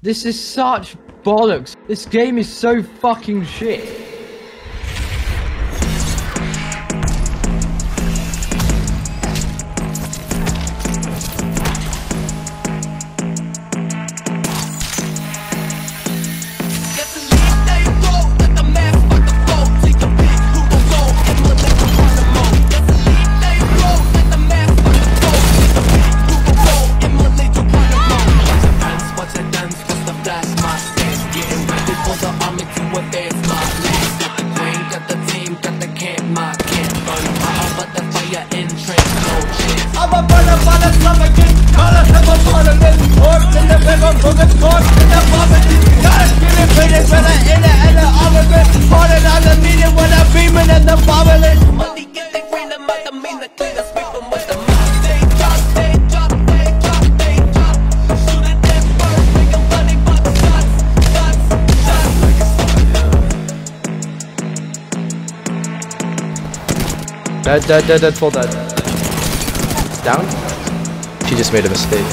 This is such bollocks. This game is so fucking shit. Dead, fall dead. Down? She just made a mistake.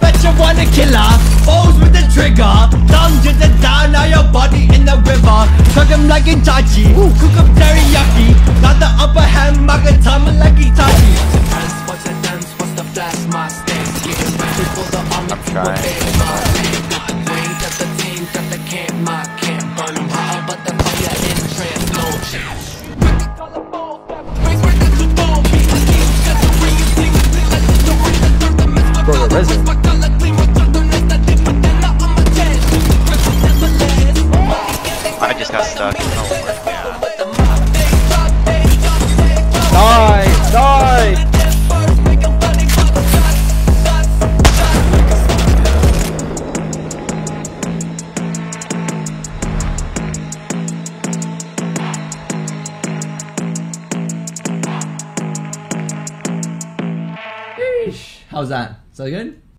Betcha wanna kill her, balls with the trigger. Lunges it down, now your body in the river. Cook him like Itachi, cook up teriyaki. Got the upper hand, Magatama like Itachi. What's the dance, what's the flash, my stance? Getting ready for the army, I'm trying. Got the team, got the camp, my camp. Burn them high, but the fire in translation. I just got stuck. Die! How's that? Is that good?